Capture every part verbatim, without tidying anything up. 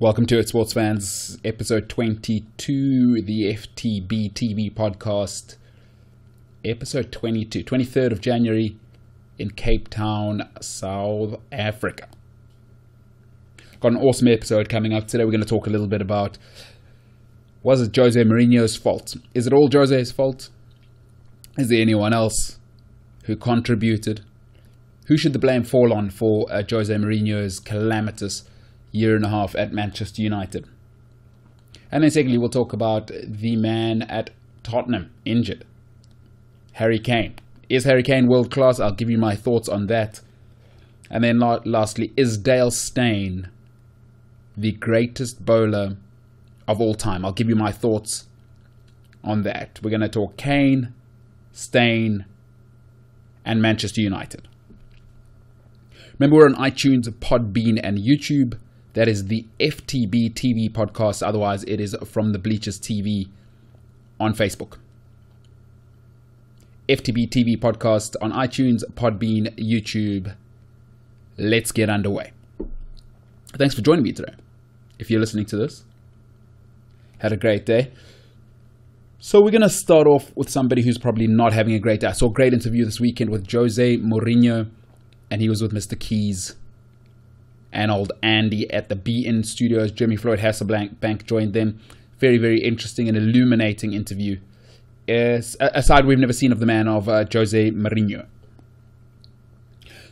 Welcome to It Sports Fans, episode twenty-two, the F T B T V podcast, episode twenty-two, twenty-third of January in Cape Town, South Africa. Got an awesome episode coming up today. We're going to talk a little bit about, was it Jose Mourinho's fault? Is it all Jose's fault? Is there anyone else who contributed? Who should the blame fall on for uh, Jose Mourinho's calamitous year and a half at Manchester United? And then secondly, we'll talk about the man at Tottenham, injured, Harry Kane. Is Harry Kane world class? I'll give you my thoughts on that. And then lastly, is Dale Steyn the greatest bowler of all time? I'll give you my thoughts on that. We're going to talk Kane, Steyn, and Manchester United. Remember, we're on iTunes, Podbean, and YouTube. That is the F T B T V podcast. Otherwise, it is From the Bleachers T V on Facebook. F T B T V podcast on iTunes, Podbean, YouTube. Let's get underway. Thanks for joining me today. If you're listening to this, had a great day. So we're going to start off with somebody who's probably not having a great day. I saw a great interview this weekend with Jose Mourinho, and he was with Mister Keys and old Andy at the B N Studios. Jimmy Floyd Hasselbank joined them. Very, very interesting and illuminating interview. Yes, a side we've never seen of the man of uh, Jose Mourinho.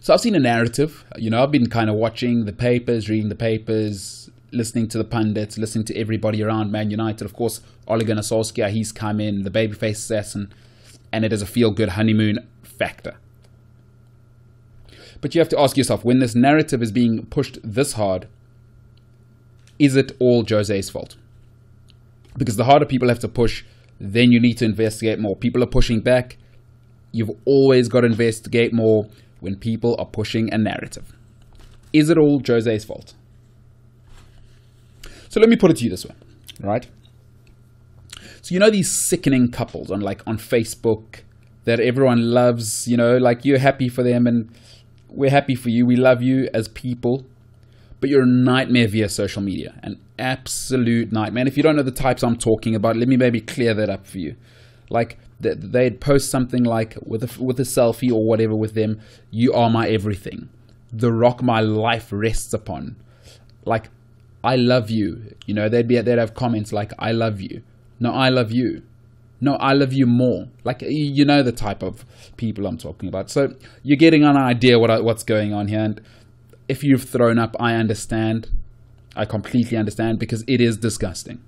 So I've seen a narrative. You know, I've been kind of watching the papers, reading the papers, listening to the pundits, listening to everybody around Man United. Of course, Ole Gunnar Solskjaer, he's come in, the babyface assassin, and it is a feel-good honeymoon factor. But you have to ask yourself, when this narrative is being pushed this hard, is it all Jose's fault? Because the harder people have to push, then you need to investigate more. People are pushing back. You've always got to investigate more when people are pushing a narrative. Is it all Jose's fault? So let me put it to you this way, right? So you know these sickening couples on like on Facebook that everyone loves, you know, like you're happy for them and we're happy for you. We love you as people, but you're a nightmare via social media, an absolute nightmare. And if you don't know the types I'm talking about, let me maybe clear that up for you. Like they'd post something like with a, with a selfie or whatever with them. You are my everything. The rock my life rests upon. Like, I love you. You know, they'd be they'd have comments like, I love you. No, I love you. No, I love you more. Like, you know the type of people I'm talking about. So you're getting an idea what I, what's going on here. And if you've thrown up, I understand. I completely understand, because it is disgusting.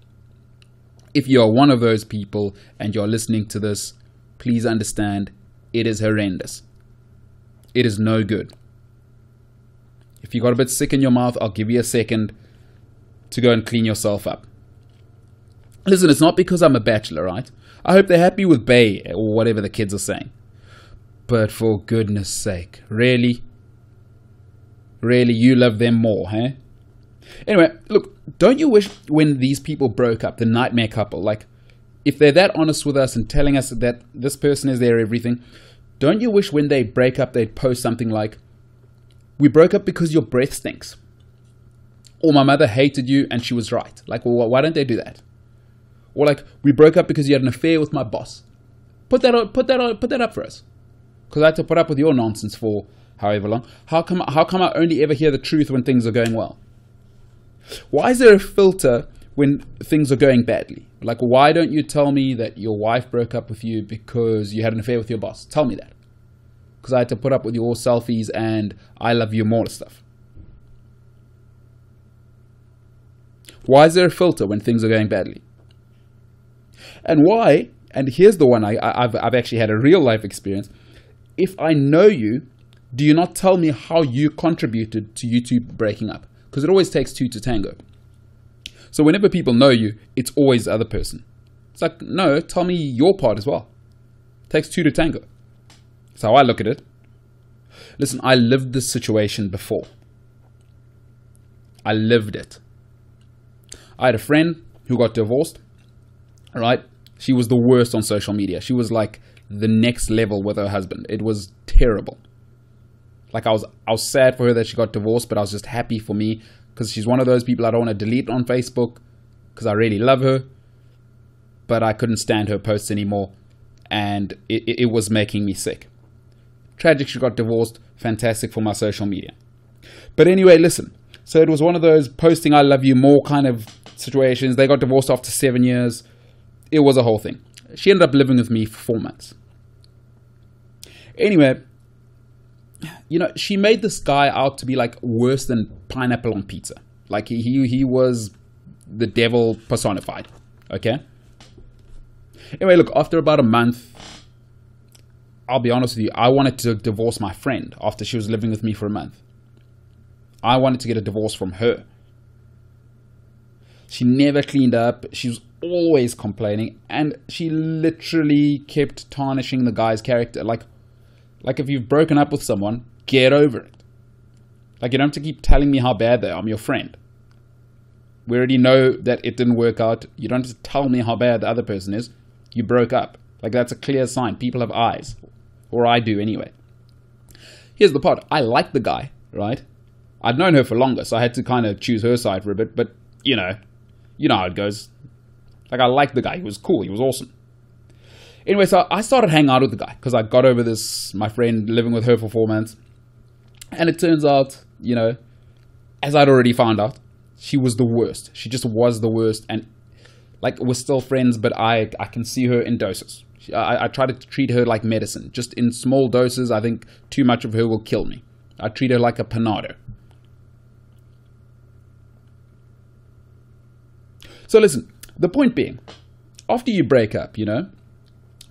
If you're one of those people and you're listening to this, please understand it is horrendous. It is no good. If you got a bit sick in your mouth, I'll give you a second to go and clean yourself up. Listen, it's not because I'm a bachelor, right? I hope they're happy with Bay or whatever the kids are saying. But for goodness sake, really? Really, you love them more, huh? Anyway, look, don't you wish when these people broke up, the nightmare couple, like, if they're that honest with us and telling us that this person is their everything, don't you wish when they break up, they'd post something like, we broke up because your breath stinks. Or my mother hated you and she was right. Like, well, why don't they do that? Or like, we broke up because you had an affair with my boss. Put that up, put that up, put that up for us. Because I had to put up with your nonsense for however long. How come, how come I only ever hear the truth when things are going well? Why is there a filter when things are going badly? Like, why don't you tell me that your wife broke up with you because you had an affair with your boss? Tell me that. Because I had to put up with your selfies and I love you more stuff. Why is there a filter when things are going badly? And why, and here's the one I, I've, I've actually had a real life experience. If I know you, do you not tell me how you contributed to you two breaking up? Because it always takes two to tango. So whenever people know you, it's always the other person. It's like, no, tell me your part as well. It takes two to tango. That's how I look at it. Listen, I lived this situation before. I lived it. I had a friend who got divorced. Right? She was the worst on social media. She was like the next level with her husband. It was terrible. Like I was I was sad for her that she got divorced, but I was just happy for me because she's one of those people I don't want to delete on Facebook because I really love her. But I couldn't stand her posts anymore, and it, it was making me sick. Tragic she got divorced. Fantastic for my social media. But anyway, listen. So it was one of those posting I love you more kind of situations. They got divorced after seven years. It was a whole thing. She ended up living with me for four months. Anyway, you know, she made this guy out to be like worse than pineapple on pizza. Like he he, he was the devil personified. Okay? Anyway, look, after about a month, I'll be honest with you, I wanted to divorce my friend after she was living with me for a month. I wanted to get a divorce from her. She never cleaned up. She was always complaining. And she literally kept tarnishing the guy's character. Like, like if you've broken up with someone, get over it. Like, you don't have to keep telling me how bad they are. I'm your friend. We already know that it didn't work out. You don't have to tell me how bad the other person is. You broke up. Like, that's a clear sign. People have eyes. Or I do anyway. Here's the part. I like the guy, right? I'd known her for longer, so I had to kind of choose her side for a bit. But, you know, you know how it goes. Like, I liked the guy. He was cool. He was awesome. Anyway, so I started hanging out with the guy because I got over this, my friend living with her for four months. And it turns out, you know, as I'd already found out, she was the worst. She just was the worst. And, like, we're still friends, but I, I can see her in doses. I, I try to treat her like medicine. Just in small doses, I think too much of her will kill me. I treat her like a panado. So listen, the point being, after you break up, you know,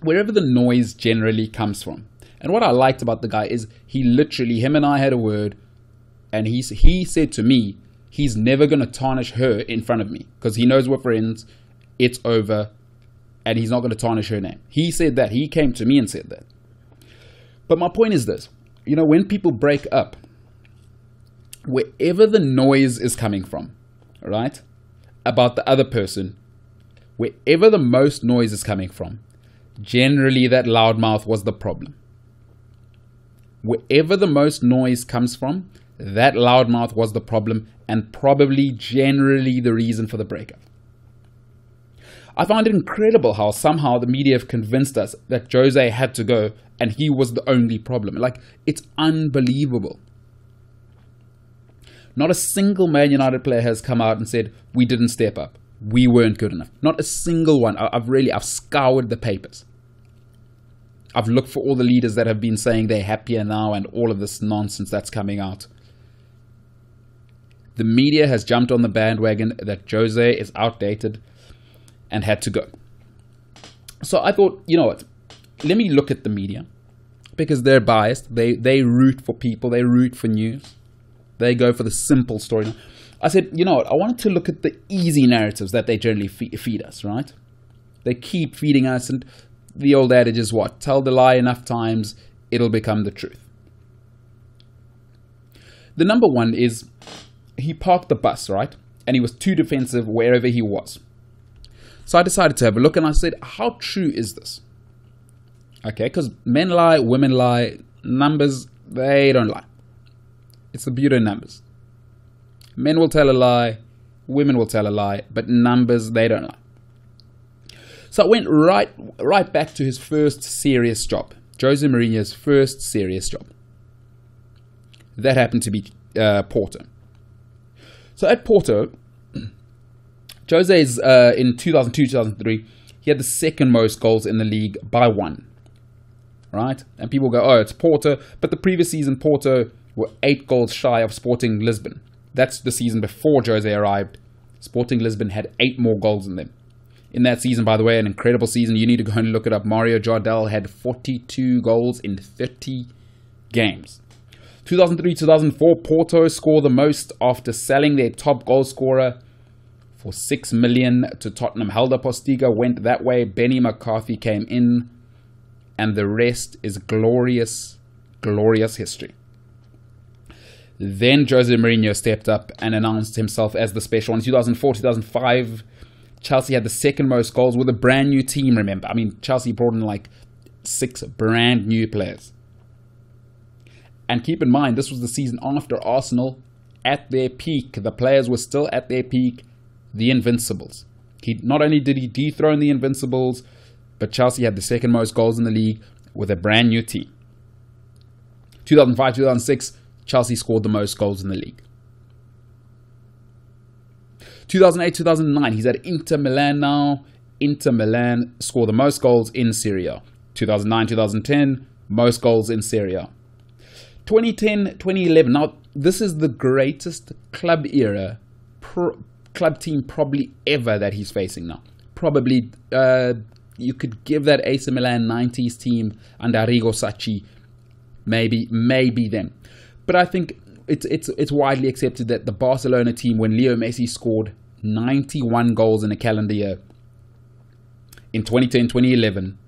wherever the noise generally comes from. And what I liked about the guy is he literally, him and I had a word, and he, he said to me, he's never going to tarnish her in front of me because he knows we're friends, it's over, and he's not going to tarnish her name. He said that. He came to me and said that. But my point is this. You know, when people break up, wherever the noise is coming from, right, about the other person, wherever the most noise is coming from, generally that loudmouth was the problem. Wherever the most noise comes from, that loudmouth was the problem and probably generally the reason for the breakup. I found it incredible how somehow the media have convinced us that Jose had to go and he was the only problem. Like, it's unbelievable. Not a single Man United player has come out and said, we didn't step up. We weren't good enough. Not a single one. I've really, I've scoured the papers. I've looked for all the leaders that have been saying they're happier now and all of this nonsense that's coming out. The media has jumped on the bandwagon that Jose is outdated and had to go. So I thought, you know what? Let me look at the media because they're biased. They, they root for people. They root for news. They go for the simple story. I said, you know what? I wanted to look at the easy narratives that they generally fe- feed us, right? They keep feeding us. And the old adage is what? Tell the lie enough times, it'll become the truth. The number one is he parked the bus, right? And he was too defensive wherever he was. So I decided to have a look and I said, how true is this? Okay, because men lie, women lie, numbers, they don't lie. It's the beauty of numbers. Men will tell a lie, women will tell a lie, but numbers, they don't lie. So I went right, right back to his first serious job, Jose Mourinho's first serious job. That happened to be uh, Porto. So at Porto, Jose's uh, in two thousand two, two thousand three, he had the second most goals in the league by one, right? And people go, oh, it's Porto, but the previous season Porto were eight goals shy of Sporting Lisbon. That's the season before Jose arrived. Sporting Lisbon had eight more goals than them. In that season, by the way, an incredible season. You need to go and look it up. Mario Jardel had forty-two goals in thirty games. two thousand three, two thousand four, Porto scored the most after selling their top goal scorer for six million dollars to Tottenham. Helder Postiga went that way. Benny McCarthy came in. And the rest is glorious, glorious history. Then Jose Mourinho stepped up and announced himself as the special one. In two thousand four, two thousand five, Chelsea had the second most goals with a brand new team, remember. I mean, Chelsea brought in like six brand new players. And keep in mind, this was the season after Arsenal at their peak, the players were still at their peak, the Invincibles. He, not only did he dethrone the Invincibles, but Chelsea had the second most goals in the league with a brand new team. two thousand five, two thousand six, Chelsea scored the most goals in the league. two thousand eight, two thousand nine, he's at Inter Milan now. Inter Milan score the most goals in Serie A. two thousand nine, two thousand ten, most goals in Serie A. twenty ten, twenty eleven, now this is the greatest club era, pro, club team probably ever that he's facing now. Probably, uh, you could give that A C Milan nineties team under Arrigo Sacchi, maybe, maybe them. But I think it's, it's, it's widely accepted that the Barcelona team, when Leo Messi scored ninety-one goals in a calendar year, in twenty ten, twenty eleven,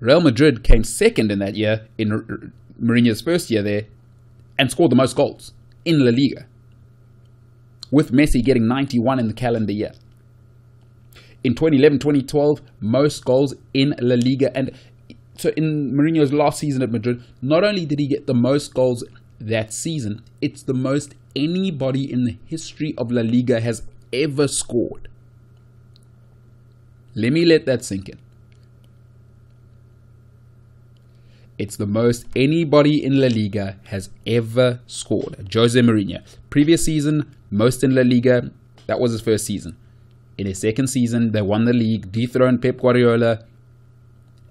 Real Madrid came second in that year, in Mourinho's first year there, and scored the most goals in La Liga, with Messi getting ninety-one in the calendar year. In twenty eleven, twenty twelve, most goals in La Liga. And so in Mourinho's last season at Madrid, not only did he get the most goals that season, it's the most anybody in the history of La Liga has ever scored. Let me let that sink in. It's the most anybody in La Liga has ever scored. Jose Mourinho. Previous season, most in La Liga. That was his first season. In his second season, they won the league, dethroned Pep Guardiola,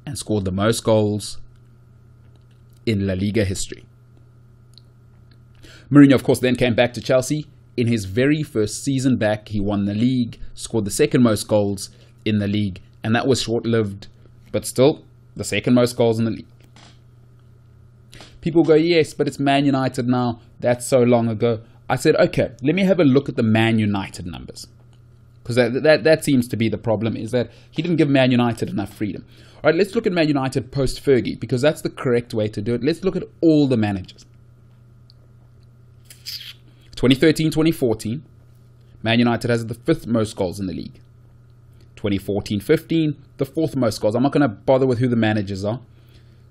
and scored the most goals in La Liga history. Mourinho, of course, then came back to Chelsea. In his very first season back, he won the league, scored the second most goals in the league. And that was short-lived, but still, the second most goals in the league. People go, yes, but it's Man United now. That's so long ago. I said, okay, let me have a look at the Man United numbers. Because that, that, that seems to be the problem, is that he didn't give Man United enough freedom. All right, let's look at Man United post-Fergie, because that's the correct way to do it. Let's look at all the managers. twenty thirteen, twenty fourteen, Man United has the fifth most goals in the league. twenty fourteen, fifteen, the fourth most goals. I'm not going to bother with who the managers are.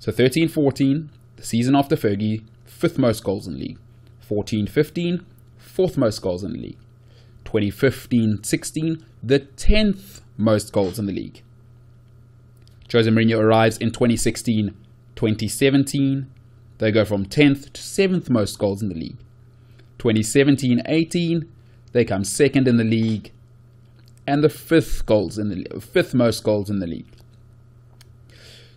So thirteen, fourteen... the season after Fergie, fifth most goals in the league. fourteen fifteen, fourth most goals in the league. twenty fifteen sixteen, the tenth most goals in the league. Jose Mourinho arrives in twenty sixteen twenty seventeen. They go from tenth to seventh most goals in the league. twenty seventeen eighteen, they come second in the league and the fifth goals in the fifth most goals in the league.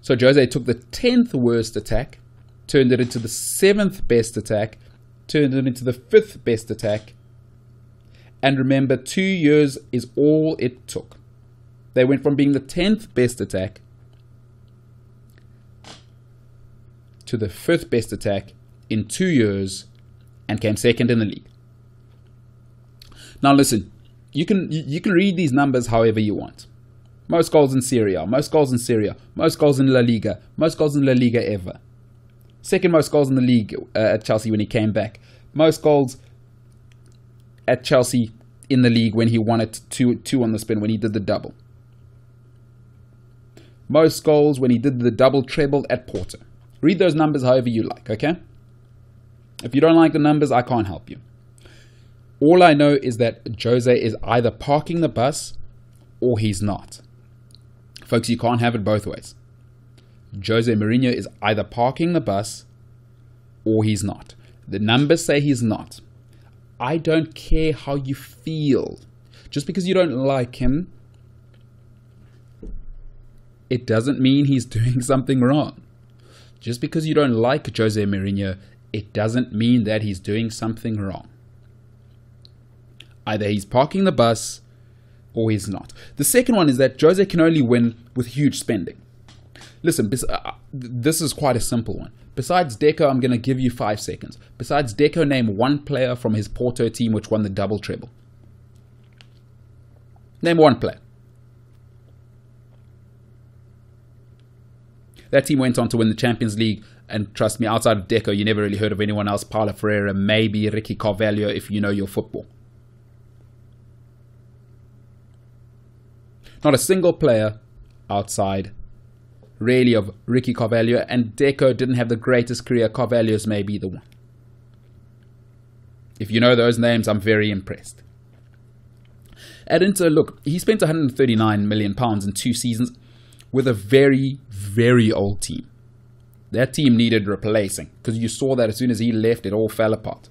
So Jose took the tenth worst attack, turned it into the seventh best attack, turned it into the fifth best attack. And remember, two years is all it took. They went from being the tenth best attack to the fifth best attack in two years and came second in the league. Now listen, you can, you can read these numbers however you want. Most goals in Serie A, most goals in Serie A, most goals in La Liga, most goals in La Liga ever. Second most goals in the league uh, at Chelsea when he came back. Most goals at Chelsea in the league when he won it two, two on the spin, when he did the double. Most goals when he did the double treble at Porto. Read those numbers however you like, okay? If you don't like the numbers, I can't help you. All I know is that Jose is either parking the bus or he's not. Folks, you can't have it both ways. Jose Mourinho is either parking the bus or he's not. The numbers say he's not. I don't care how you feel. Just because you don't like him, it doesn't mean he's doing something wrong. Just because you don't like Jose Mourinho, it doesn't mean that he's doing something wrong. Either he's parking the bus or he's not. The second one is that Jose can only win with huge spending. Listen, this is quite a simple one. Besides Deco, I'm going to give you five seconds. Besides Deco, name one player from his Porto team which won the double treble. Name one player. That team went on to win the Champions League. And trust me, outside of Deco, you never really heard of anyone else. Paulo Ferreira, maybe Ricky Carvalho, if you know your football. Not a single player outside really of Ricky Carvalho, and Deco didn't have the greatest career. Carvalho's may be the one. If you know those names, I'm very impressed. At Inter, look, he spent one hundred thirty-nine million pounds in two seasons with a very, very old team. That team needed replacing, because you saw that as soon as he left, it all fell apart.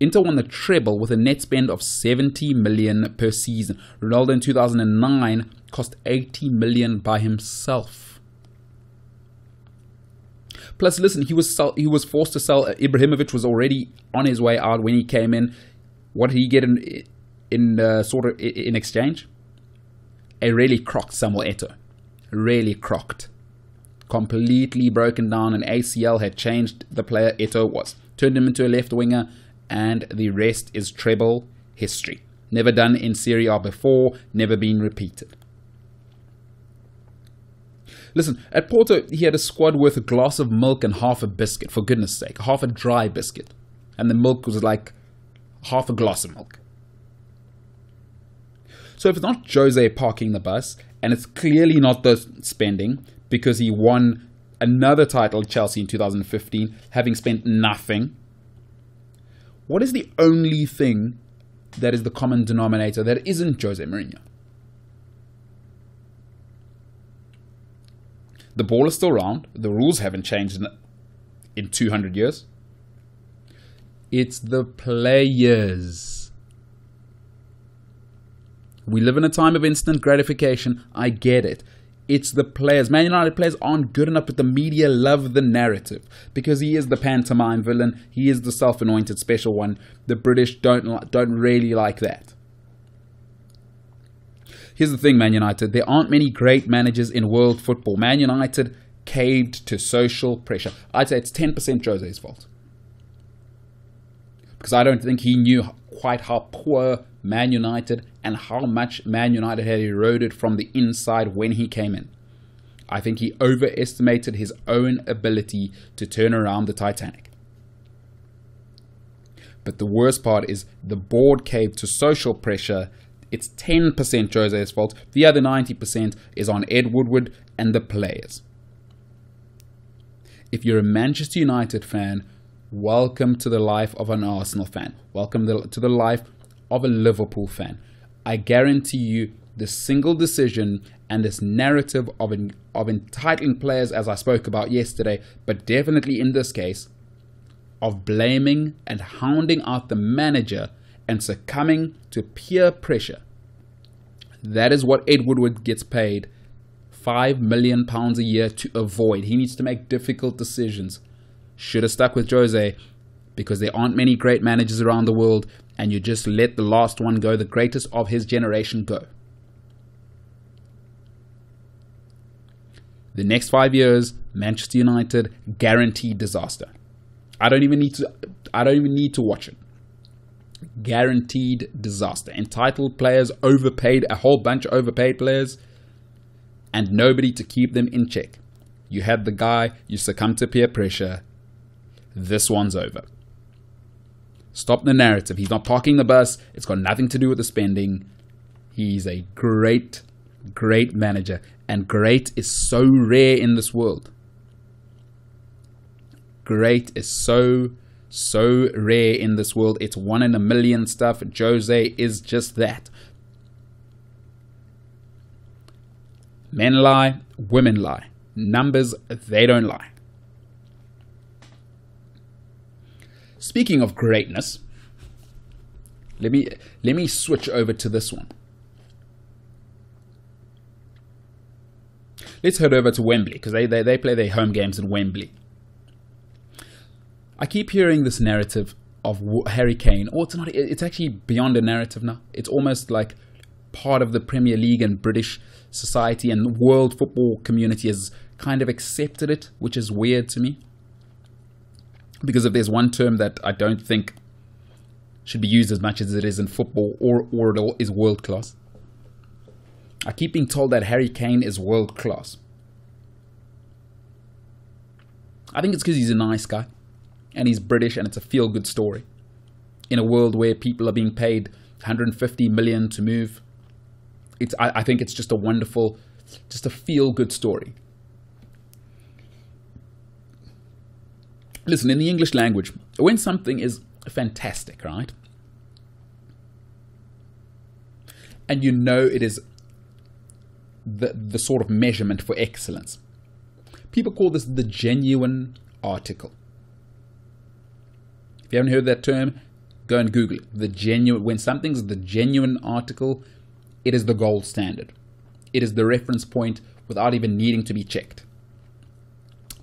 Inter won the treble with a net spend of seventy million pounds per season. Ronaldo in two thousand nine cost eighty million pounds by himself. Plus, listen, he was, he was forced to sell. Ibrahimovic was already on his way out when he came in. What did he get in, in uh, sort of in exchange? A really crocked Samuel Eto'o. Really crocked. Completely broken down, and A C L had changed the player Eto'o was. Turned him into a left winger, and the rest is treble history. Never done in Serie A before, never been repeated. Listen, at Porto, he had a squad worth a glass of milk and half a biscuit, for goodness sake. Half a dry biscuit. And the milk was like half a glass of milk. So if it's not Jose parking the bus, and it's clearly not the spending, because he won another title at Chelsea in two thousand fifteen, having spent nothing. What is the only thing that is the common denominator that isn't Jose Mourinho? The ball is still round. The rules haven't changed in two hundred years. It's the players. We live in a time of instant gratification. I get it. It's the players. Man United players aren't good enough, but the media love the narrative. Because he is the pantomime villain. He is the self-anointed special one. The British don't, don't really like that. Here's the thing, Man United. There aren't many great managers in world football. Man United caved to social pressure. I'd say it's ten percent Jose's fault. Because I don't think he knew quite how poor Man United and how much Man United had eroded from the inside when he came in. I think he overestimated his own ability to turn around the Titanic. But the worst part is the board caved to social pressure. It's ten percent Jose's fault. The other ninety percent is on Ed Woodward and the players. If you're a Manchester United fan, welcome to the life of an Arsenal fan. Welcome to the life of a Liverpool fan. I guarantee you this single decision and this narrative of, en of entitling players, as I spoke about yesterday, but definitely in this case, of blaming and hounding out the manager and succumbing to peer pressure. That is what Ed Woodward gets paid five million pounds a year to avoid. He needs to make difficult decisions. Should have stuck with Jose, because there aren't many great managers around the world, and you just let the last one go, the greatest of his generation, go. The next five years, Manchester United, guaranteed disaster. I don't even need to. I don't even need to watch it. Guaranteed disaster. Entitled players, overpaid, a whole bunch of overpaid players, and nobody to keep them in check. You had the guy. You succumbed to peer pressure. This one's over. Stop the narrative. He's not parking the bus. It's got nothing to do with the spending. He's a great, great manager. And great is so rare in this world. Great is so, so rare in this world. It's one in a million stuff. Jose is just that. Men lie. Women lie. Numbers, they don't lie. Speaking of greatness, let me let me switch over to this one. Let's head over to Wembley, because they, they, they play their home games in Wembley. I keep hearing this narrative of Harry Kane, or it's not, it's actually beyond a narrative now. It's almost like part of the Premier League and British society and the world football community has kind of accepted it, which is weird to me. Because if there's one term that I don't think should be used as much as it is in football, or, or it all is world class. I keep being told that Harry Kane is world class. I think it's because he's a nice guy. And he's British, and it's a feel-good story. In a world where people are being paid one hundred fifty million to move. It's, I, I think it's just a wonderful, just a feel-good story. Listen, in the English language, when something is fantastic, right? And you know it is the, the sort of measurement for excellence. People call this the genuine article. If you haven't heard that term, go and Google it. The genuine, when something's the genuine article, it is the gold standard. It is the reference point without even needing to be checked.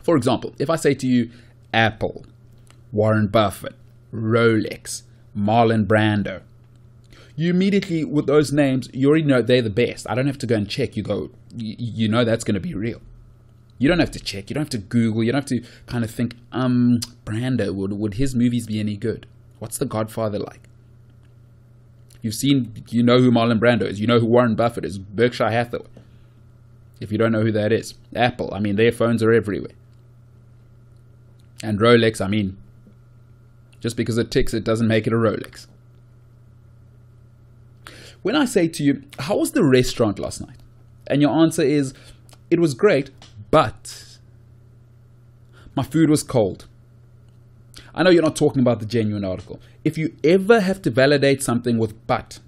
For example, if I say to you, Apple, Warren Buffett, Rolex, Marlon Brando, you immediately, with those names, you already know they're the best. I don't have to go and check. You go, you know that's going to be real. You don't have to check. You don't have to Google. You don't have to kind of think, um, Brando, would, would his movies be any good? What's The Godfather like? You've seen, you know who Marlon Brando is. You know who Warren Buffett is. Berkshire Hathaway. If you don't know who that is. Apple, I mean, their phones are everywhere. And Rolex, I mean, just because it ticks, it doesn't make it a Rolex. When I say to you, how was the restaurant last night? And your answer is, it was great, but my food was cold. I know you're not talking about the genuine article. If you ever have to validate something with but,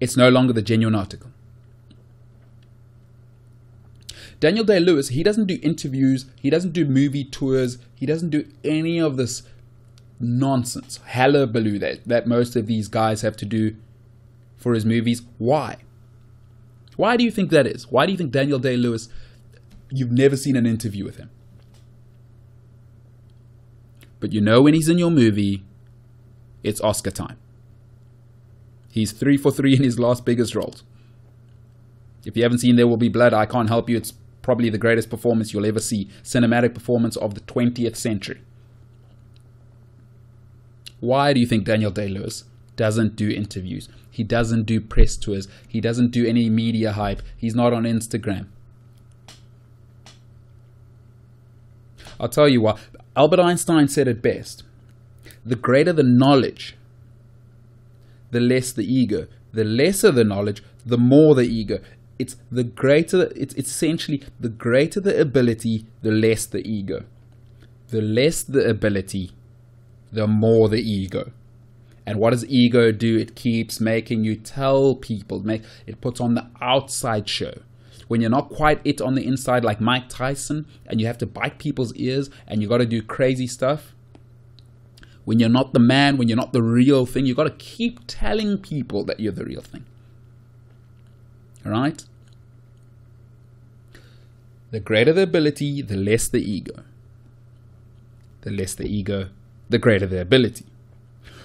it's no longer the genuine article. Daniel Day-Lewis, he doesn't do interviews, he doesn't do movie tours, he doesn't do any of this nonsense, hullabaloo that, that most of these guys have to do for his movies. Why? Why do you think that is? Why do you think Daniel Day-Lewis, you've never seen an interview with him? But you know when he's in your movie, it's Oscar time. He's three for three in his last biggest roles. If you haven't seen There Will Be Blood, I can't help you. It's probably the greatest performance you'll ever see. Cinematic performance of the twentieth century. Why do you think Daniel Day-Lewis doesn't do interviews? He doesn't do press tours. He doesn't do any media hype. He's not on Instagram. I'll tell you what. Albert Einstein said it best. The greater the knowledge, the less the ego. The lesser the knowledge, the more the ego. It's the greater, it's essentially the greater the ability, the less the ego. The less the ability, the more the ego. And what does ego do? It keeps making you tell people. Make, it puts on the outside show. When you're not quite it on the inside like Mike Tyson and you have to bite people's ears and you got to do crazy stuff. When you're not the man, when you're not the real thing, you got to keep telling people that you're the real thing. All right? The greater the ability, the less the ego. The less the ego, the greater the ability.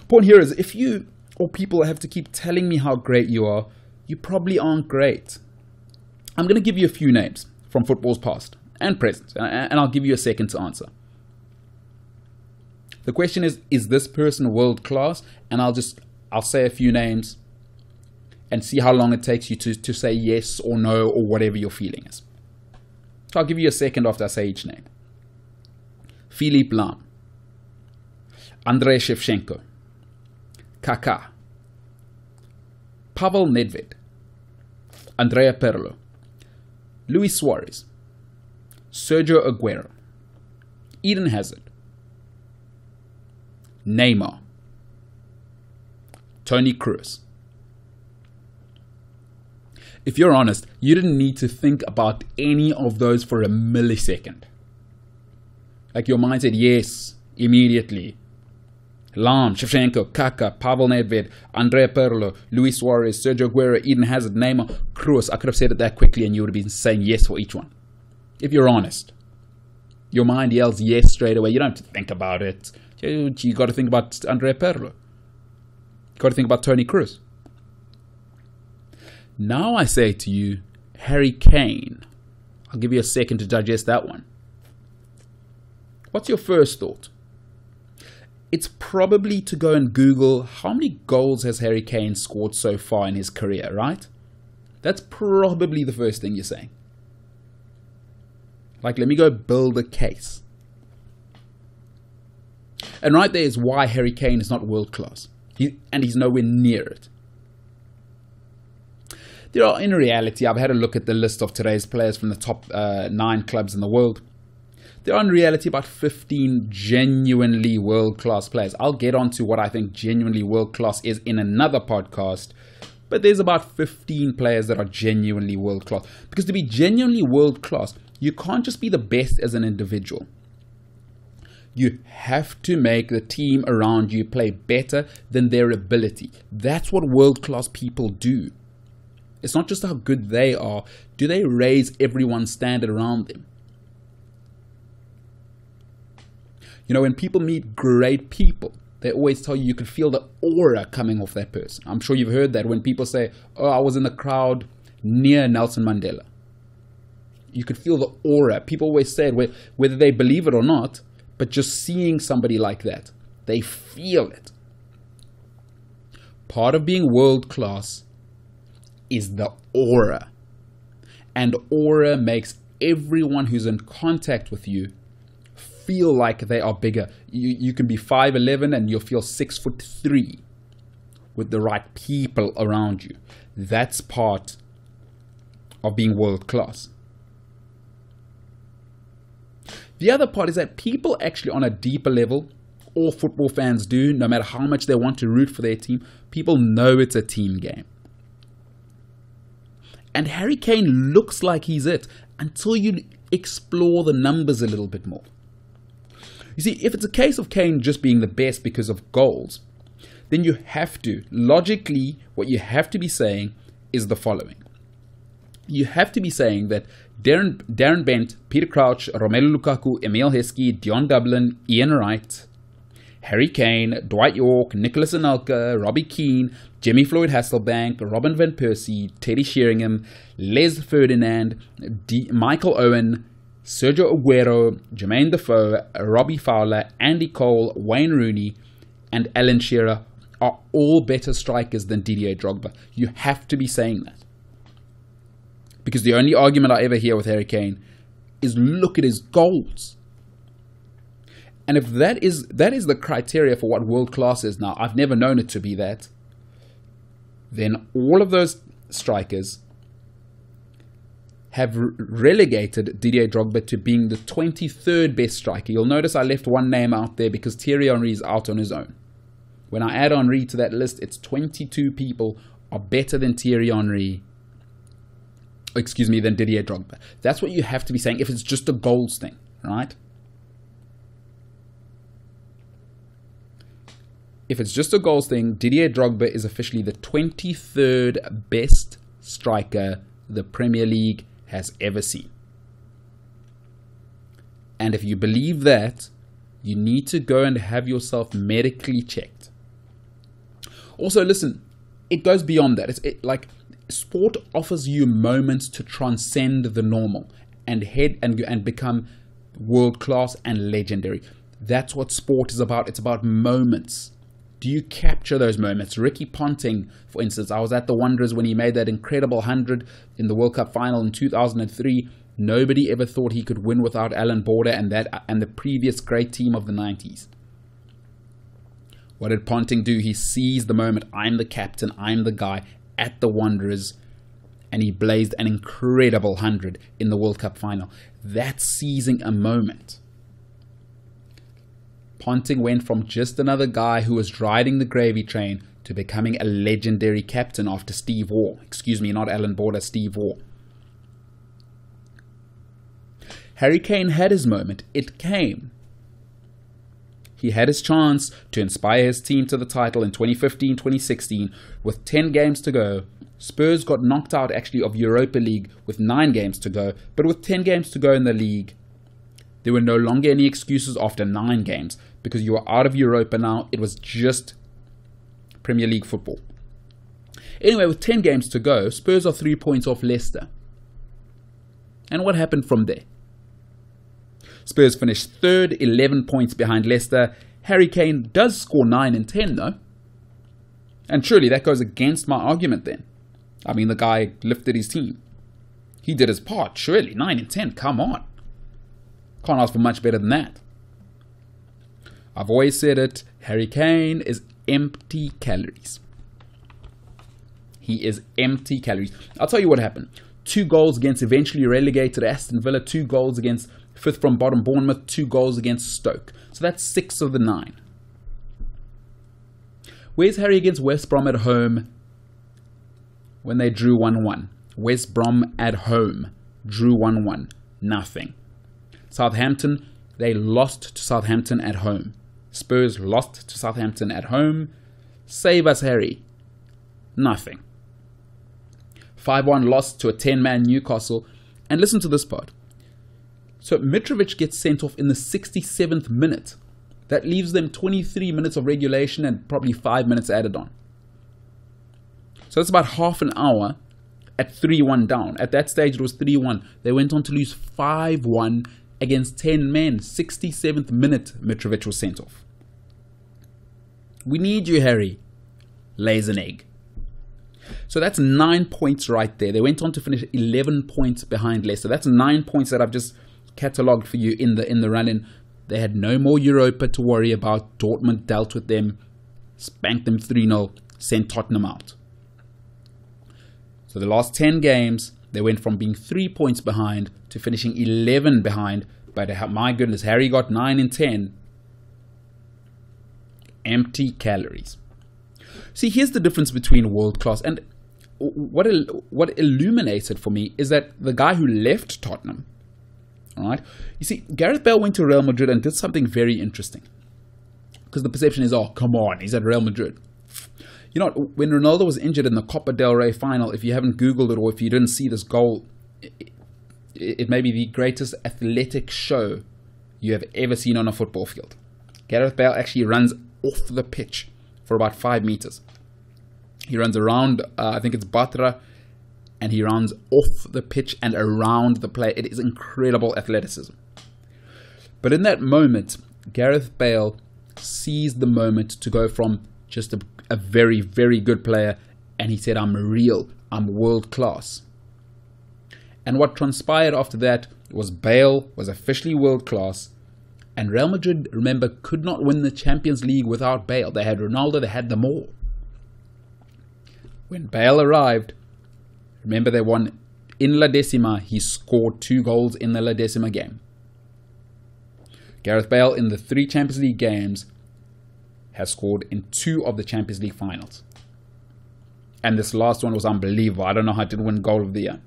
Point here is, if you or people have to keep telling me how great you are, you probably aren't great. I'm going to give you a few names from football's past and present, and I'll give you a second to answer. The question is, is this person world class? And I'll just, I'll say a few names and see how long it takes you to, to say yes or no or whatever your feeling is. So I'll give you a second after I say each name. Philippe Lahm, Andrei Shevchenko, Kaká, Pavel Nedved, Andrea Pirlo, Luis Suarez, Sergio Aguero, Eden Hazard, Neymar, Toni Kroos. If you're honest, you didn't need to think about any of those for a millisecond. Like your mind said yes immediately. Lahm, Shevchenko, Kaká, Pavel Nedved, Andrea Pirlo, Luis Suarez, Sergio Aguero, Eden Hazard, Neymar, Kroos. I could have said it that quickly and you would have been saying yes for each one. If you're honest, your mind yells yes straight away. You don't have to think about it. You, you got to think about Andrea Pirlo. You got to think about Toni Kroos. Now I say to you, Harry Kane. I'll give you a second to digest that one. What's your first thought? It's probably to go and Google how many goals has Harry Kane scored so far in his career, right? That's probably the first thing you're saying. Like, let me go build a case. And right there is why Harry Kane is not world class. He, and he's nowhere near it. There are, in reality, I've had a look at the list of today's players from the top uh, nine clubs in the world. there are in reality about fifteen genuinely world-class players. I'll get on to what I think genuinely world-class is in another podcast, but there's about fifteen players that are genuinely world-class. Because to be genuinely world-class, you can't just be the best as an individual. You have to make the team around you play better than their ability. That's what world-class people do. It's not just how good they are. Do they raise everyone's standard around them? You know, when people meet great people, they always tell you you can feel the aura coming off that person. I'm sure you've heard that when people say, oh, I was in the crowd near Nelson Mandela. You could feel the aura. People always say it, whether they believe it or not, but just seeing somebody like that, they feel it. Part of being world-class is the aura. And aura makes everyone who's in contact with you feel like they are bigger. You, you can be five eleven and you'll feel six foot three with the right people around you. That's part of being world class. The other part is that people actually on a deeper level, all football fans do, no matter how much they want to root for their team, people know it's a team game. And Harry Kane looks like he's it until you explore the numbers a little bit more. You see, if it's a case of Kane just being the best because of goals, then you have to, logically, what you have to be saying is the following. You have to be saying that Darren, Darren Bent, Peter Crouch, Romelu Lukaku, Emile Heskey, Dion Dublin, Ian Wright, Harry Kane, Dwight York, Nicholas Anelka, Robbie Keane, Jimmy Floyd Hasselbank, Robin Van Persie, Teddy Sheringham, Les Ferdinand, D Michael Owen, Sergio Aguero, Jermaine Defoe, Robbie Fowler, Andy Cole, Wayne Rooney, and Alan Shearer are all better strikers than Didier Drogba. You have to be saying that. Because the only argument I ever hear with Harry Kane is look at his goals. And if that is that is the criteria for what world class is now, I've never known it to be that, then all of those strikers have relegated Didier Drogba to being the twenty-third best striker. You'll notice I left one name out there because Thierry Henry is out on his own. When I add Henry to that list, it's twenty-two people are better than Thierry Henry, excuse me, than Didier Drogba. That's what you have to be saying if it's just a goals thing, right? If it's just a goals thing, Didier Drogba is officially the twenty-third best striker the Premier League has ever seen. And if you believe that, you need to go and have yourself medically checked. Also, listen, it goes beyond that. It's it, like sport offers you moments to transcend the normal and head and and become world class and legendary. That's what sport is about. It's about moments. Do you capture those moments? Ricky Ponting, for instance, I was at the Wanderers when he made that incredible one hundred in the World Cup final in two thousand three. Nobody ever thought he could win without Alan Border and that and the previous great team of the nineties. What did Ponting do? He seized the moment. I'm the captain. I'm the guy at the Wanderers. And he blazed an incredible one hundred in the World Cup final. That's seizing a moment. Ponting went from just another guy who was riding the gravy train to becoming a legendary captain after Steve Waugh. Excuse me, not Alan Border, Steve Waugh. Harry Kane had his moment. It came. He had his chance to inspire his team to the title in twenty fifteen twenty sixteen with ten games to go. Spurs got knocked out actually of Europa League with nine games to go, but with ten games to go in the league, there were no longer any excuses after nine games because you were out of Europa now. It was just Premier League football. Anyway, with ten games to go, Spurs are three points off Leicester. And what happened from there? Spurs finished third, eleven points behind Leicester. Harry Kane does score nine and ten though. And surely that goes against my argument then. I mean, the guy lifted his team. He did his part, surely. nine and ten, come on. Can't ask for much better than that. I've always said it, Harry Kane is empty calories. He is empty calories. I'll tell you what happened. Two goals against eventually relegated Aston Villa. Two goals against fifth from bottom, Bournemouth, two goals against Stoke. So that's six of the nine. Where's Harry against West Brom at home when they drew one one? West Brom at home drew one one. Nothing. Southampton, they lost to Southampton at home. Spurs lost to Southampton at home. Save us, Harry. Nothing. five one loss to a ten man Newcastle. And listen to this part. So Mitrovic gets sent off in the sixty-seventh minute. That leaves them twenty-three minutes of regulation and probably five minutes added on. So that's about half an hour at three one down. At that stage, it was three one. They went on to lose five one against ten men. sixty-seventh minute, Mitrovic was sent off. We need you, Harry. Lays an egg. So that's nine points right there. They went on to finish eleven points behind Leicester. That's nine points that I've just catalogued for you in the in the run-in. They had no more Europa to worry about. Dortmund dealt with them, spanked them three nil, sent Tottenham out. So the last ten games, they went from being three points behind to finishing eleven behind. But my goodness, Harry got nine and ten. Empty calories. See, here's the difference between world-class, and what il what illuminated for me is that the guy who left Tottenham, all right, you see, Gareth Bale went to Real Madrid and did something very interesting. Because the perception is, oh, come on, he's at Real Madrid. You know, when Ronaldo was injured in the Copa del Rey final, if you haven't Googled it or if you didn't see this goal, it, it, it may be the greatest athletic show you have ever seen on a football field. Gareth Bale actually runs off the pitch for about five meters. He runs around, uh, I think it's Batra, and he runs off the pitch and around the player. It is incredible athleticism. But in that moment, Gareth Bale seized the moment to go from just a, a very, very good player, and he said, I'm real, I'm world class. And what transpired after that was Bale was officially world class. And Real Madrid, remember, could not win the Champions League without Bale. They had Ronaldo, they had them all. When Bale arrived, remember they won in La Decima. He scored two goals in the La Decima game. Gareth Bale, in the three Champions League games, has scored in two of the Champions League finals. And this last one was unbelievable. I don't know how to win goal of the year.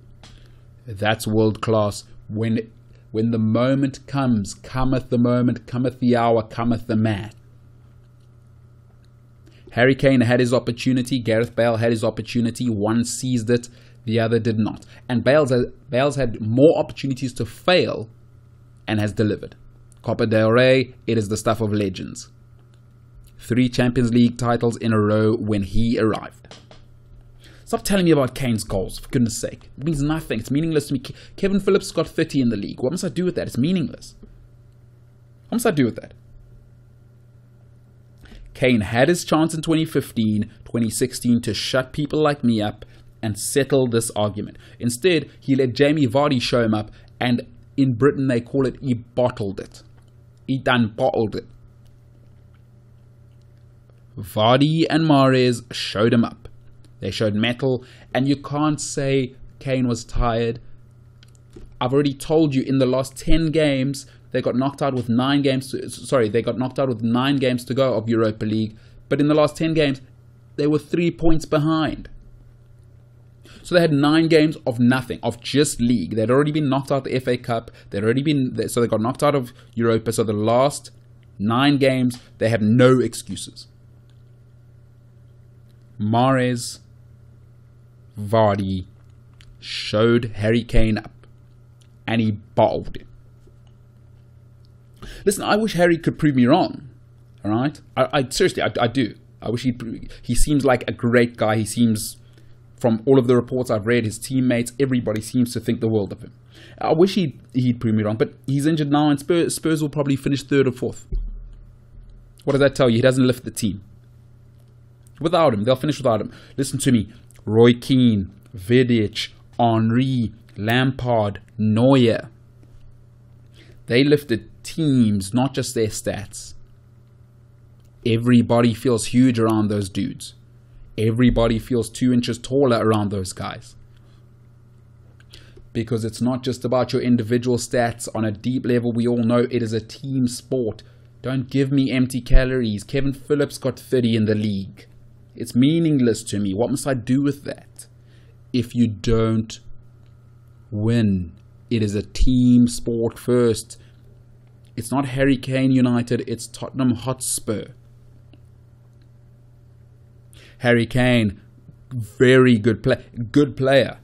That's world class. When... When the moment comes, cometh the moment, cometh the hour, cometh the man. Harry Kane had his opportunity. Gareth Bale had his opportunity. One seized it, the other did not. And Bale's, Bale's had more opportunities to fail and has delivered. Copa del Rey, it is the stuff of legends. Three Champions League titles in a row when he arrived. Stop telling me about Kane's goals, for goodness sake. It means nothing. It's meaningless to me. Kevin Phillips got thirty in the league. What must I do with that? It's meaningless. What must I do with that? Kane had his chance in twenty fifteen, twenty sixteen to shut people like me up and settle this argument. Instead, he let Jamie Vardy show him up, and in Britain they call it, he bottled it. He done bottled it. Vardy and Mahrez showed him up. They showed metal, and you can't say Kane was tired. I've already told you in the last ten games, they got knocked out with nine games. To, sorry, they got knocked out with nine games to go of Europa League. But in the last ten games, they were three points behind. So they had nine games of nothing, of just league. They'd already been knocked out of the F A Cup. They'd already been so they got knocked out of Europa. So the last nine games, they had no excuses. Mahrez, Vardy showed Harry Kane up, and he bottled him. Listen, I wish Harry could prove me wrong. All right, I, I seriously, I, I do. I wish he he seems like a great guy. He seems, from all of the reports I've read, his teammates, everybody seems to think the world of him. I wish he he'd prove me wrong, but he's injured now, and Spurs, Spurs will probably finish third or fourth. What does that tell you? He doesn't lift the team. Without him, they'll finish without him. Listen to me. Roy Keane, Vidic, Henry, Lampard, Neuer. They lifted teams, not just their stats. Everybody feels huge around those dudes. Everybody feels two inches taller around those guys. because it's not just about your individual stats. On a deep level, we all know it is a team sport. Don't give me empty calories. Kevin Phillips got thirty in the league. It's meaningless to me. What must I do with that? If you don't win, it is a team sport first. It's not Harry Kane United, it's Tottenham Hotspur. Harry Kane, very good play, good player.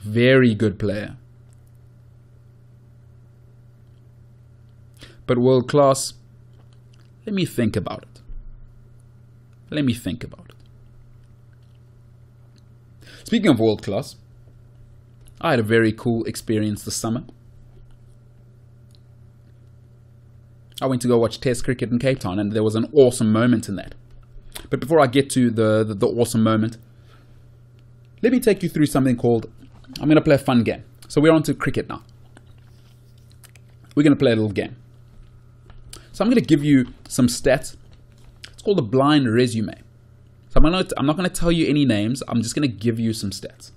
Very good player. But world class, let me think about it. Let me think about it. Speaking of world class, I had a very cool experience this summer. I went to go watch Test cricket in Cape Town, and there was an awesome moment in that. But before I get to the, the, the awesome moment, let me take you through something called, I'm going to play a fun game. So we're on to cricket now. We're going to play a little game. So I'm going to give you some stats. It's called a blind resume. So I'm not, I'm not going to tell you any names. I'm just going to give you some stats.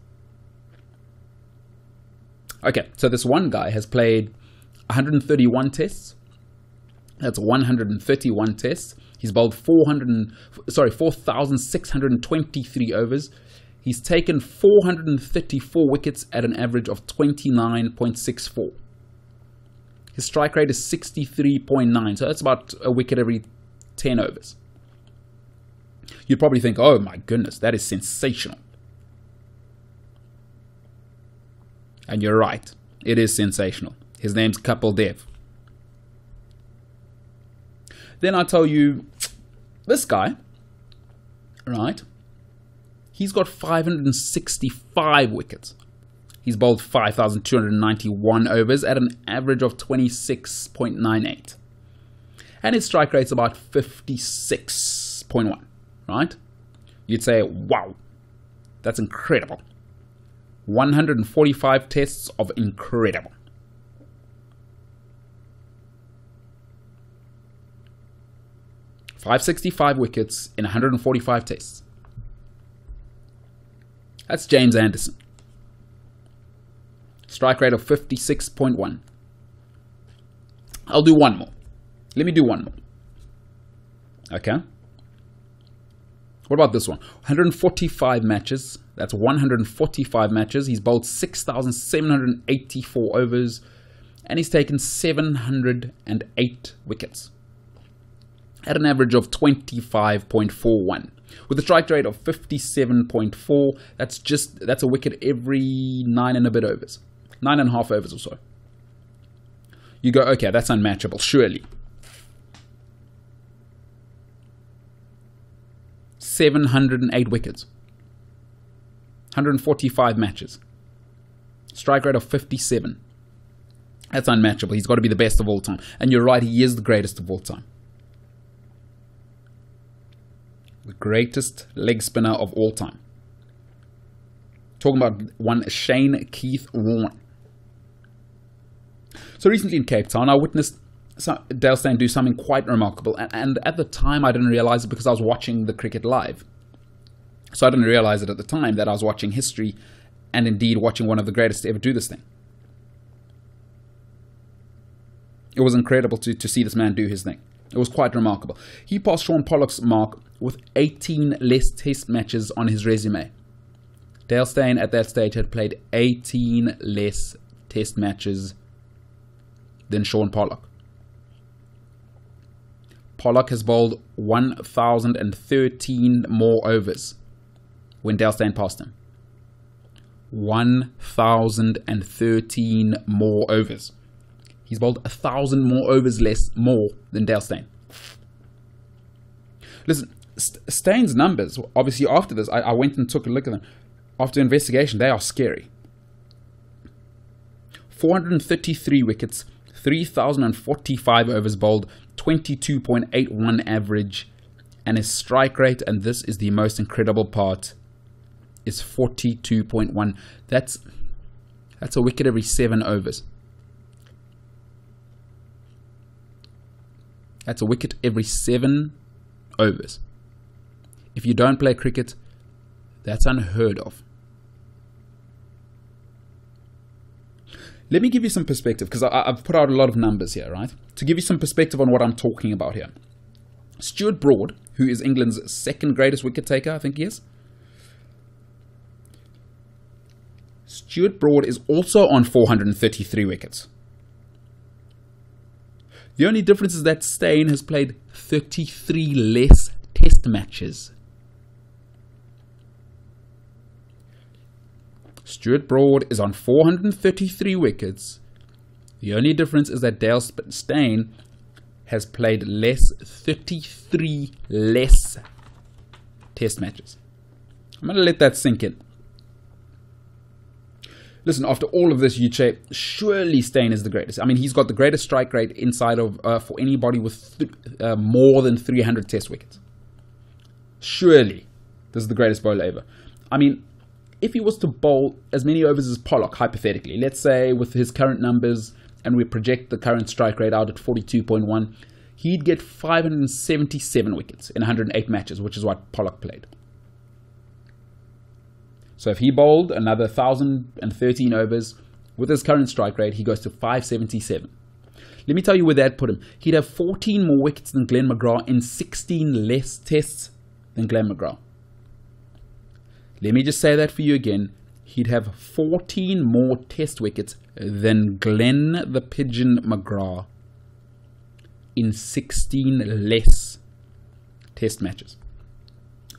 Okay, so this one guy has played one hundred thirty-one tests. That's one hundred thirty-one tests. He's bowled four hundred, sorry, four thousand six hundred twenty-three overs. He's taken four hundred thirty-four wickets at an average of twenty-nine point six four. His strike rate is sixty-three point nine, so that's about a wicket every ten overs. You'd probably think, oh my goodness, that is sensational. And you're right, it is sensational. His name's Kapil Dev. Then I tell you, this guy, right, he's got five hundred sixty-five wickets. He's bowled five thousand two hundred ninety-one overs at an average of twenty-six point nine eight. And his strike rate's about fifty-six point one, right? You'd say, wow, that's incredible. one hundred forty-five tests of incredible. five hundred sixty-five wickets in one hundred forty-five tests. That's James Anderson. Strike rate of fifty-six point one. I'll do one more. Let me do one more. Okay. What about this one? one hundred forty-five matches. That's one hundred forty-five matches. He's bowled six thousand seven hundred eighty-four overs. And he's taken seven hundred eight wickets. At an average of twenty-five point four one. With a strike rate of fifty-seven point four, that's just that's a wicket every nine and a bit overs. Nine and a half overs or so. You go, okay, that's unmatchable, surely. seven hundred eight wickets. one hundred forty-five matches. Strike rate of fifty-seven. That's unmatchable. He's got to be the best of all time. And you're right, he is the greatest of all time. The greatest leg spinner of all time. Talking about one Shane Keith Warne. So recently in Cape Town, I witnessed Dale Steyn do something quite remarkable. And, and at the time, I didn't realize it because I was watching the cricket live. So I didn't realize it at the time that I was watching history and indeed watching one of the greatest to ever do this thing. It was incredible to, to see this man do his thing. It was quite remarkable. He passed Sean Pollock's mark with eighteen less test matches on his resume. Dale Steyn at that stage had played eighteen less test matches than Sean Pollock. Pollock has bowled one thousand thirteen more overs when Dale Steyn passed him. one thousand thirteen more overs. He's bowled a thousand more overs less, more than Dale Steyn. Listen, Steyn's numbers, obviously after this, I, I went and took a look at them. After investigation, they are scary. four hundred thirty-three wickets, three thousand forty-five overs bowled, twenty-two point eight one average, and his strike rate, and this is the most incredible part, is forty-two point one. That's, that's a wicket every seven overs. That's a wicket every seven overs. If you don't play cricket, that's unheard of. Let me give you some perspective, because I've put out a lot of numbers here, right? To give you some perspective on what I'm talking about here. Stuart Broad, who is England's second greatest wicket taker, I think he is. Stuart Broad is also on four hundred thirty-three wickets. The only difference is that Steyn has played thirty-three less test matches. Stuart Broad is on four hundred thirty-three wickets. The only difference is that Dale Steyn has played less, thirty-three less test matches. I'm going to let that sink in. Listen, after all of this, Uche, surely Steyn is the greatest. I mean, he's got the greatest strike rate inside of uh, for anybody with th uh, more than three hundred test wickets. Surely, this is the greatest bowler ever. I mean, if he was to bowl as many overs as Pollock, hypothetically, let's say with his current numbers, and we project the current strike rate out at forty-two point one, he'd get five hundred seventy-seven wickets in one hundred eight matches, which is what Pollock played. So if he bowled another one thousand thirteen overs with his current strike rate, he goes to five seventy-seven. Let me tell you where that put him. He'd have fourteen more wickets than Glenn McGrath and sixteen less tests than Glenn McGrath. Let me just say that for you again. He'd have fourteen more test wickets than Glenn the Pigeon McGrath in sixteen less test matches.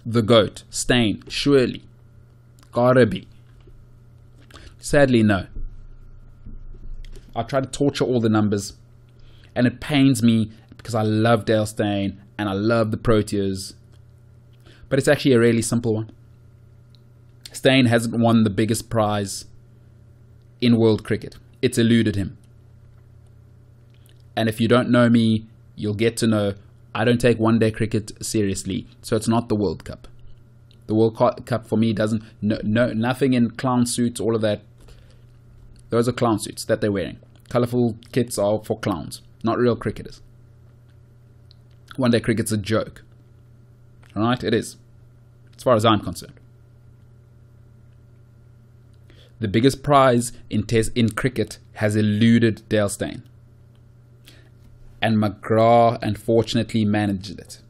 The GOAT, Steyn, surely. Gotta be. Sadly, no. I try to torture all the numbers, and it pains me because I love Dale Steyn and I love the Proteas, but it's actually a really simple one. Steyn hasn't won the biggest prize in world cricket. It's eluded him. And if you don't know me, you'll get to know I don't take one day cricket seriously, so it's not the World Cup. The World Cup for me doesn't, no, no, nothing in clown suits, all of that. Those are clown suits that they're wearing. Colourful kits are for clowns, not real cricketers. One day cricket's a joke. Alright, it is. As far as I'm concerned. The biggest prize in, test, in cricket has eluded Dale Steyn. And McGrath unfortunately managed it.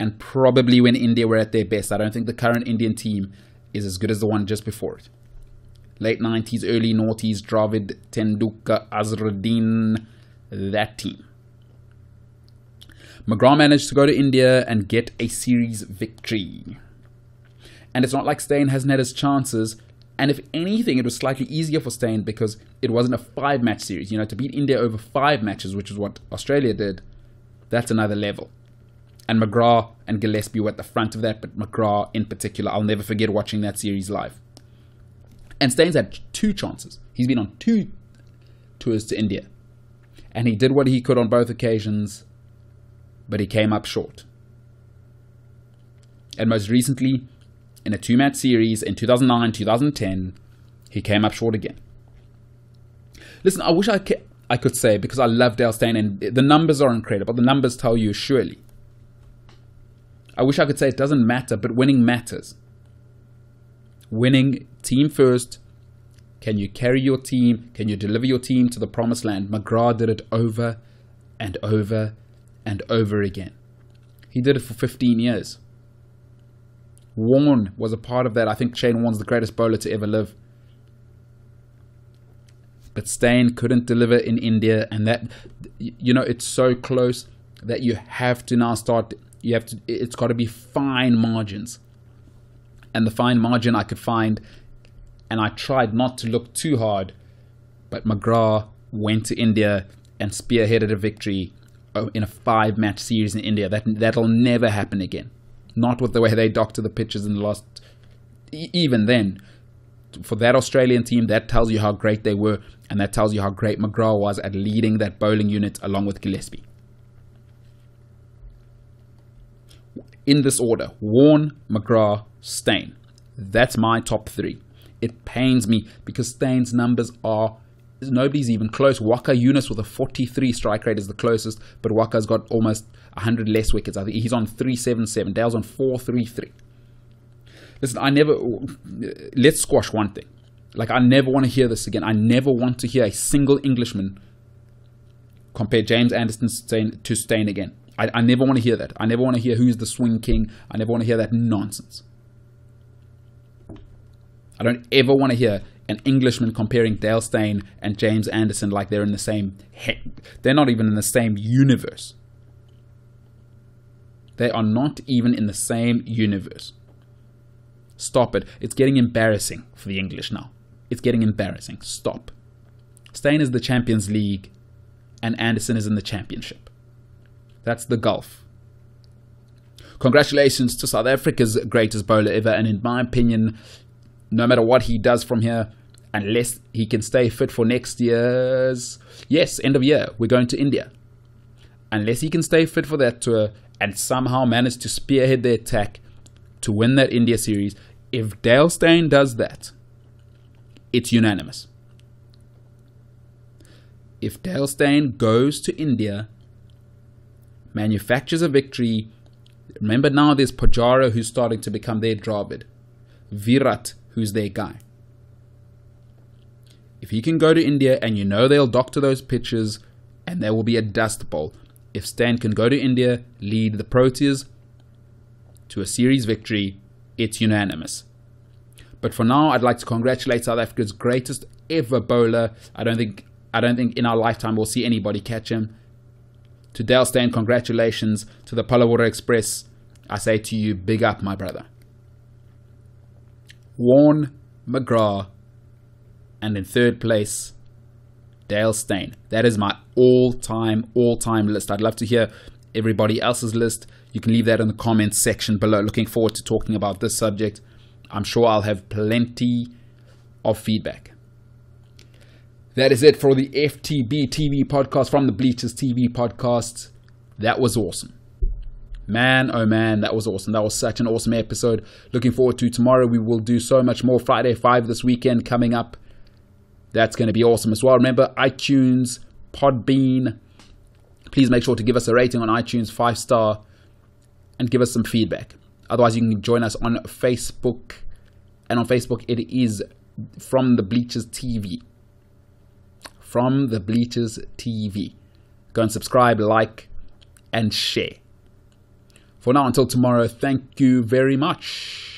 And probably when India were at their best. I don't think the current Indian team is as good as the one just before it. Late nineties, early noughties, Dravid, Tendulkar, Azharuddin, that team. McGrath managed to go to India and get a series victory. And it's not like Steyn hasn't had his chances. And if anything, it was slightly easier for Steyn because it wasn't a five-match series. You know, to beat India over five matches, which is what Australia did, that's another level. And McGrath and Gillespie were at the front of that, but McGrath in particular. I'll never forget watching that series live. And Steyn's had two chances. He's been on two tours to India. And he did what he could on both occasions, but he came up short. And most recently, in a two-match series in two thousand nine, two thousand ten, he came up short again. Listen, I wish I could, I could say, because I love Dale Steyn, and the numbers are incredible. The numbers tell you, surely. I wish I could say it doesn't matter, but winning matters. Winning, team first. Can you carry your team? Can you deliver your team to the promised land? McGrath did it over and over and over again. He did it for fifteen years. Warne was a part of that. I think Shane Warne's the greatest bowler to ever live. But Steyn couldn't deliver in India. And that, you know, it's so close that you have to now start... You have to. It's got to be fine margins, and the fine margin I could find, and I tried not to look too hard, but McGrath went to India and spearheaded a victory in a five-match series in India. That that'll never happen again. Not with the way they doctor the pitches in the last. Even then, for that Australian team, that tells you how great they were, and that tells you how great McGrath was at leading that bowling unit along with Gillespie. In this order, Warne, McGrath, Steyn. That's my top three. It pains me because Steyn's numbers are, nobody's even close. Waqar Yunus with a forty-three strike rate is the closest, but Waqar's got almost one hundred less wickets. I think he's on three seventy-seven. Dale's on four thirty-three. Listen, I never, let's squash one thing. Like, I never want to hear this again. I never want to hear a single Englishman compare James Anderson to Steyn again. I, I never want to hear that. I never want to hear who's the swing king. I never want to hear that nonsense. I don't ever want to hear an Englishman comparing Dale Steyn and James Anderson like they're in the same... Heck, they're not even in the same universe. They are not even in the same universe. Stop it. It's getting embarrassing for the English now. It's getting embarrassing. Stop. Steyn is the Champions League and Anderson is in the Championship. That's the gulf. Congratulations to South Africa's greatest bowler ever, and in my opinion, no matter what he does from here, unless he can stay fit for next year's... Yes, end of year, we're going to India. Unless he can stay fit for that tour and somehow manage to spearhead their attack to win that India series, if Dale Steyn does that, it's unanimous. If Dale Steyn goes to India, manufactures a victory... Remember now there's Pujara who's starting to become their Dravid. Virat, who's their guy. If he can go to India, and you know they'll doctor those pitches, and there will be a dust bowl. If Steyn can go to India, lead the Proteas to a series victory, it's unanimous. But for now, I'd like to congratulate South Africa's greatest ever bowler. I don't think, I don't think in our lifetime we'll see anybody catch him. To Dale Steyn, congratulations. To the Palawater Express, I say to you, big up, my brother. Warren, McGrath, and in third place, Dale Steyn. That is my all-time, all-time list. I'd love to hear everybody else's list. You can leave that in the comments section below. Looking forward to talking about this subject. I'm sure I'll have plenty of feedback. That is it for the F T B T V podcast from the Bleachers T V podcast. That was awesome. Man, oh man, that was awesome. That was such an awesome episode. Looking forward to tomorrow. We will do so much more. Friday five this weekend coming up. That's going to be awesome as well. Remember, iTunes, Podbean. Please make sure to give us a rating on iTunes, five star, and give us some feedback. Otherwise, you can join us on Facebook. And on Facebook, it is From the Bleachers T V. From the Bleachers T V. Go and subscribe, like, and share. For now, until tomorrow, thank you very much.